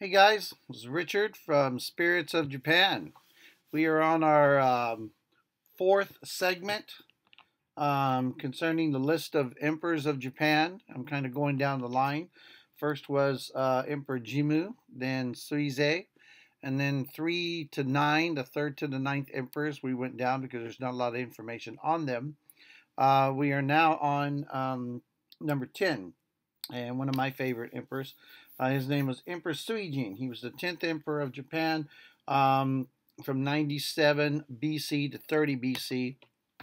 Hey guys, this is Richard from Spirits of Japan. We are on our fourth segment concerning the list of emperors of Japan. I'm kind of going down the line. First was Emperor Jimmu, then Suizei, and then 3 to 9, the 3rd to the 9th emperors we went down because there's not a lot of information on them. We are now on number 10, and one of my favorite emperors. His name was Emperor Suijin. He was the 10th emperor of Japan from 97 BC to 30 BC. He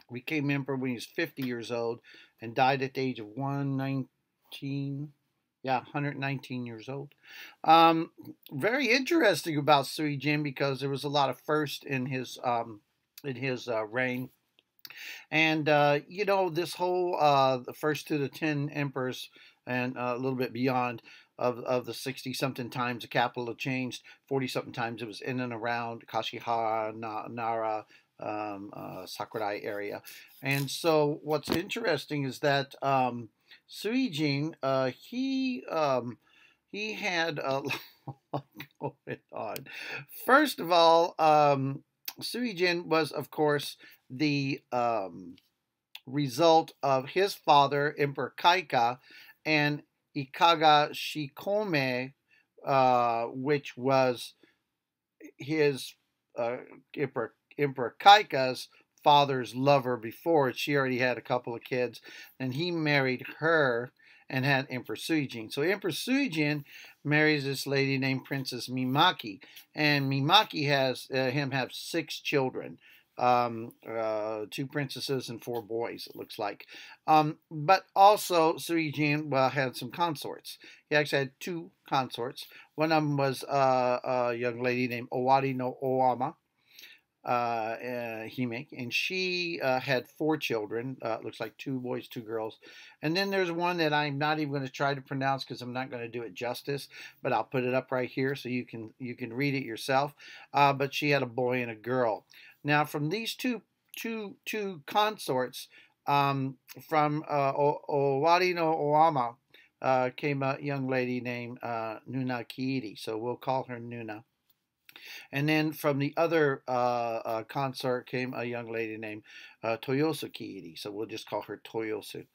became emperor when he was 50 years old and died at the age of 119 years old. Very interesting about Suijin because there was a lot of firsts in his reign. And, you know, this whole the first to the 10 emperors and a little bit beyond of the 60-something times the capital had changed, 40-something times it was in and around Kashihara, Nara, Sakurai area. And so what's interesting is that Suijin, he had a lot going on. First of all, Suijin was, of course, the result of his father, Emperor Kaika, and Ikaga Shikome, which was his Emperor Kaika's father's lover before. She already had a couple of kids, and he married her and had Emperor Suijin. So Emperor Suijin marries this lady named Princess Mimaki, and Mimaki has him have 6 children. 2 princesses and 4 boys, it looks like. But also, Suijin had some consorts. He actually had 2 consorts. One of them was a young lady named Owari no Oama Hime, and she had 4 children. It looks like 2 boys, 2 girls. And then there's one that I'm not even going to try to pronounce because I'm not going to do it justice, but I'll put it up right here so you can read it yourself. But she had a boy and a girl. Now, from these two consorts, from Owari no Oama came a young lady named Nuna Kiiri, so we'll call her Nuna. And then from the other consort came a young lady named Toyosu Kiiri, so we'll just call her Toyosu.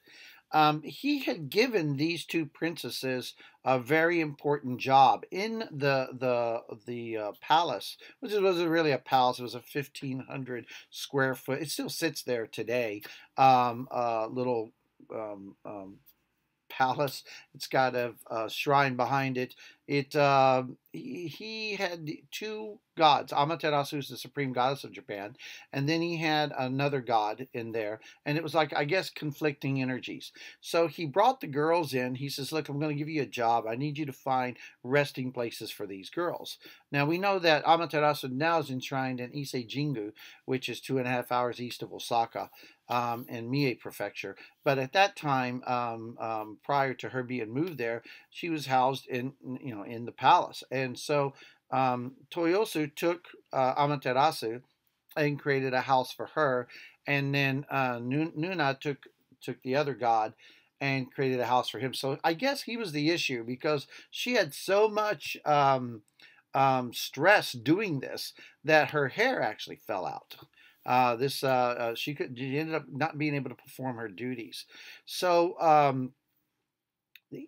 He had given these 2 princesses a very important job in the palace, which wasn't really a palace. It was a 1,500 square foot. It still sits there today. Little palace. It's got a shrine behind it. He had 2 gods. Amaterasu is the supreme goddess of Japan, and then he had another god in there, and it was like, I guess, conflicting energies. So he brought the girls in. He says, look, I'm going to give you a job. I need you to find resting places for these girls. Now, we know that Amaterasu now is enshrined in Ise Jingu, which is 2.5 hours east of Osaka, in Mie Prefecture. But at that time, prior to her being moved there, she was housed in, you know, in the palace. And so Toyosu took Amaterasu and created a house for her, and then Nuna took the other god and created a house for him. So I guess he was the issue because she had so much stress doing this that her hair actually fell out. She ended up not being able to perform her duties. So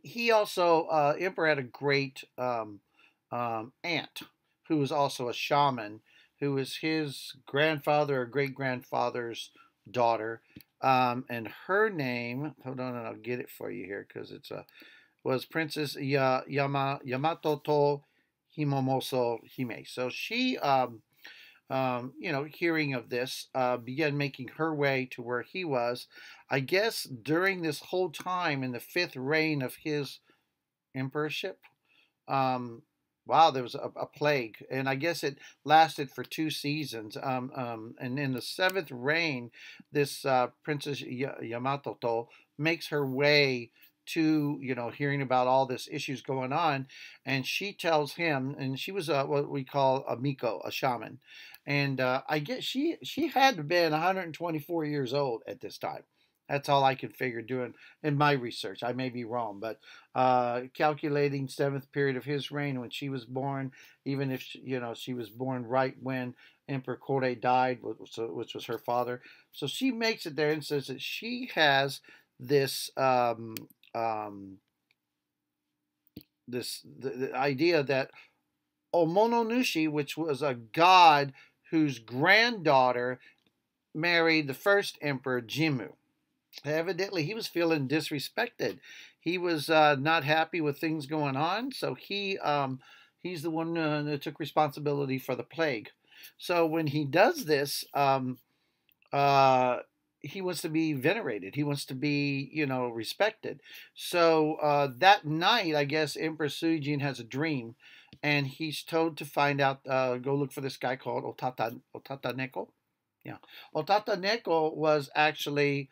he also, Emperor had a great aunt who was also a shaman, who was his grandfather or great-grandfather's daughter. And her name, hold on and I'll get it for you here, because it's was Princess Yamato to Himomoso Hime. So she, you know, hearing of this, began making her way to where he was. I guess during this whole time in the 5th reign of his emperorship, wow, there was a plague, and I guess it lasted for 2 seasons. And in the 7th reign, this Princess Yamato makes her way to, you know, hearing about all this issues going on, and she tells him, and she was what we call a miko, a shaman, and I guess she had been 124 years old at this time. That's all I can figure doing in my research. I may be wrong, but calculating 7th period of his reign when she was born, even if she, you know, she was born right when Emperor Kore died, which was her father. So she makes it there and says that she has this the idea that Omononushi, which was a god whose granddaughter married the first Emperor Jimmu. Evidently, he was feeling disrespected. He was not happy with things going on, so he's the one that took responsibility for the plague. So when he does this, he wants to be venerated. He wants to be, you know, respected. So that night, I guess, Emperor Suijin has a dream, and he's told to find out, go look for this guy called Otata Neko. Yeah. Otata Neko was actually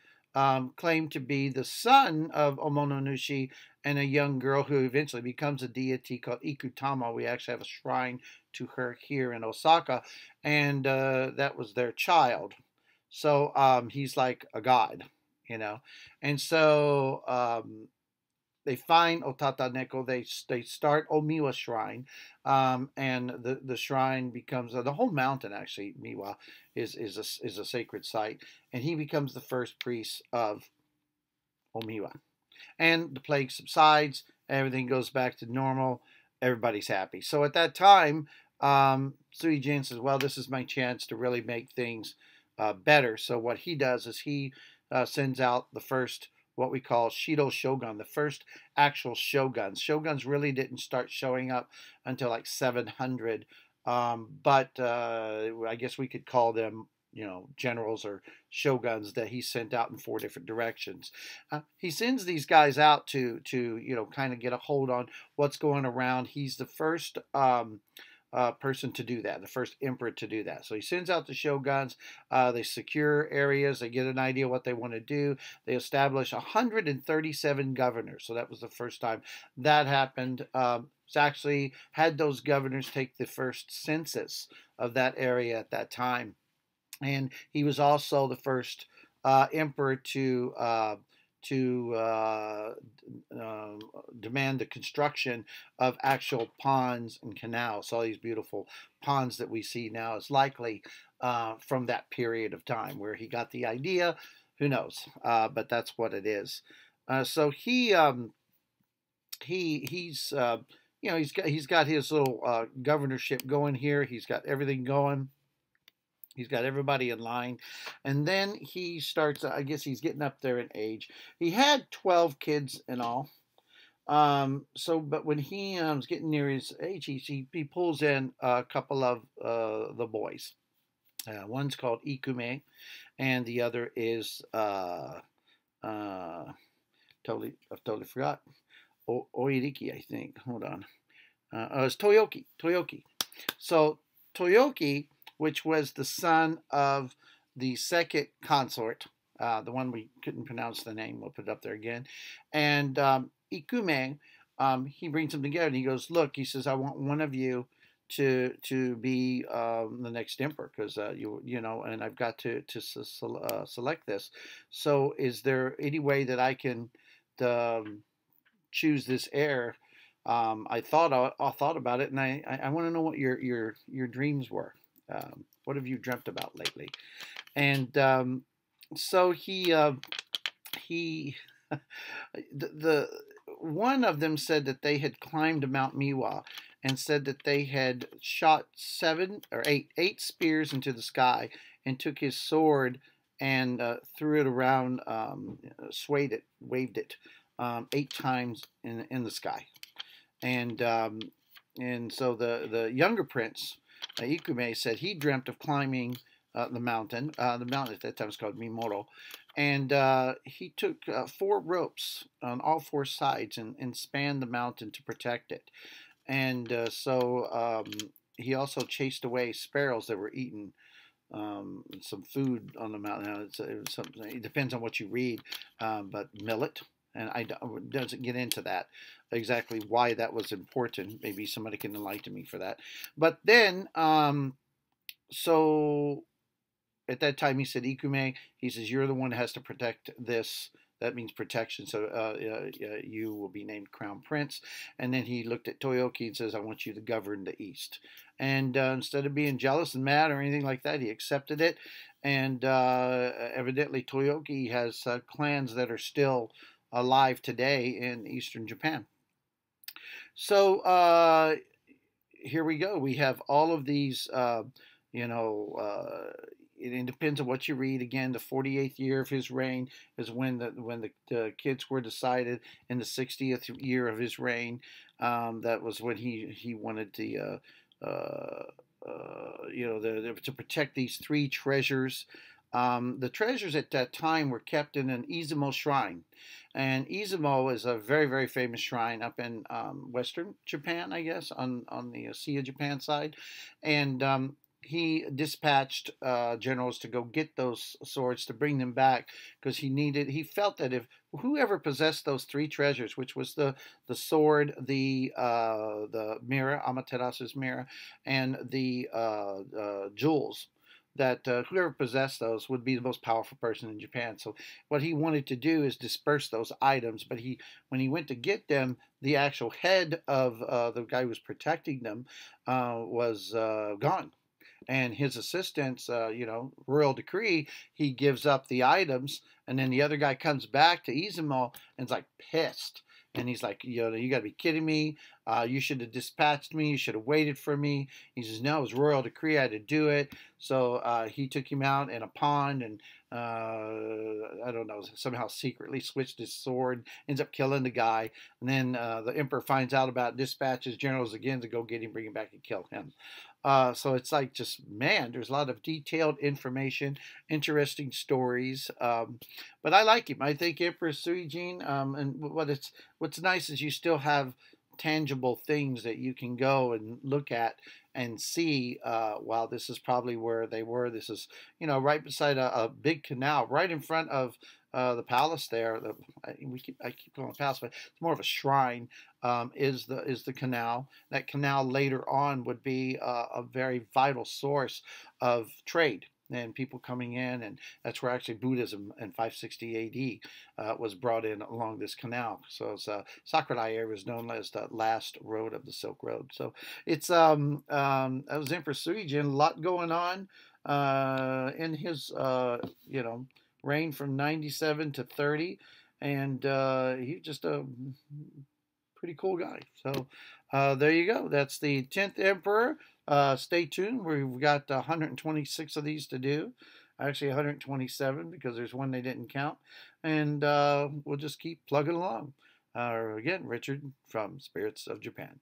claimed to be the son of Omononushi and a young girl who eventually becomes a deity called Ikutama. We actually have a shrine to her here in Osaka, and that was their child. So he's like a god, you know. And so they find Otata Neko. They start Omiwa Shrine, and the shrine becomes the whole mountain. Actually, Miwa is a sacred site, and he becomes the first priest of Omiwa. And the plague subsides. Everything goes back to normal. Everybody's happy. So at that time, Suijin says, "Well, this is my chance to really make things better." So what he does is he sends out the first, what we call Shido Shogun, the first actual shoguns. Shoguns really didn't start showing up until like 700, but I guess we could call them, you know, generals or shoguns that he sent out in 4 different directions. He sends these guys out to you know, kind of get a hold on what's going around. He's the first person to do that, the first emperor to do that. So he sends out the shoguns. They secure areas. They get an idea what they want to do. They establish 137 governors. So that was the first time that happened. It's actually had those governors take the first census of that area at that time. And he was also the first emperor to demand the construction of actual ponds and canals. All these beautiful ponds that we see now is likely from that period of time where he got the idea. Who knows? But that's what it is. So he's you know, he's got his little governorship going here. He's got everything going. He's got everybody in line. And then he starts, I guess he's getting up there in age. He had 12 kids in all. So, but when he was getting near his age, he pulls in a couple of the boys. One's called Ikume, and the other is, I've totally forgot. Oiriki, I think. Hold on. It's Toyoki. Toyoki. So, Toyoki, which was the son of the second consort, the one we couldn't pronounce the name. We'll put it up there again. And Ikume, he brings them together, and he goes, look, he says, I want one of you to be the next emperor, because you know, and I've got to select this. So is there any way that I can choose this heir? I thought about it, and I want to know what your dreams were. What have you dreamt about lately? And so he the one of them said that they had climbed Mount Miwa and said that they had shot 7 or 8 spears into the sky and took his sword and threw it around, swayed it, waved it 8 times in the sky. And so the younger prince, Ikume, said he dreamt of climbing the mountain. The mountain at that time was called Mimoro. And he took 4 ropes on all 4 sides and spanned the mountain to protect it. And he also chased away sparrows that were eating some food on the mountain. Now, it depends on what you read, but millet. And I doesn't get into that, exactly why that was important. Maybe somebody can enlighten me for that. But then, so at that time he said, Ikume, he says, you're the one that has to protect this. That means protection, so you will be named crown prince. And then he looked at Toyoki and says, I want you to govern the East. And instead of being jealous and mad or anything like that, he accepted it. And evidently Toyoki has clans that are still alive today in Eastern Japan. So here we go. We have all of these, it depends on what you read. Again, the 48th year of his reign is when the kids were decided. In the 60th year of his reign, that was when he wanted to, to protect these three treasures. The treasures at that time were kept in an Izumo shrine. And Izumo is a very, very famous shrine up in western Japan, I guess, on the Sea of Japan side. And he dispatched generals to go get those swords, to bring them back, because he felt that if whoever possessed those three treasures, which was the sword, the mirror, Amaterasu's mirror, and the jewels, that whoever possessed those would be the most powerful person in Japan. So what he wanted to do is disperse those items, but when he went to get them, the actual head of the guy who was protecting them was gone. And his assistants, royal decree, he gives up the items, and then the other guy comes back to Izumo and's like pissed. And he's like, you got to be kidding me. You should have dispatched me. You should have waited for me. He says, no, it was royal decree. I had to do it. So he took him out in a pond and, I don't know, somehow secretly switched his sword, ends up killing the guy. And then the emperor finds out about it, dispatches generals again to go get him, bring him back and kill him. So it's like just, man, there's a lot of detailed information, interesting stories. But I like him. I think Emperor Suijin, and what's nice is you still have tangible things that you can go and look at and see. Wow, this is probably where they were. This is, right beside a big canal, right in front of the palace there. I keep calling it palace, but it's more of a shrine. Is the canal. That canal later on would be a very vital source of trade and people coming in, and that's where actually Buddhism in 560 AD was brought in along this canal. So it's Sakurai area was known as the last road of the Silk Road. So it's that was Emperor Suijin. A lot going on in his reign from 97 to 30, and he's just a pretty cool guy. So there you go. That's the 10th emperor. Stay tuned. We've got 126 of these to do. Actually 127, because there's one they didn't count. And we'll just keep plugging along. Again, Richard from Spirits of Japan.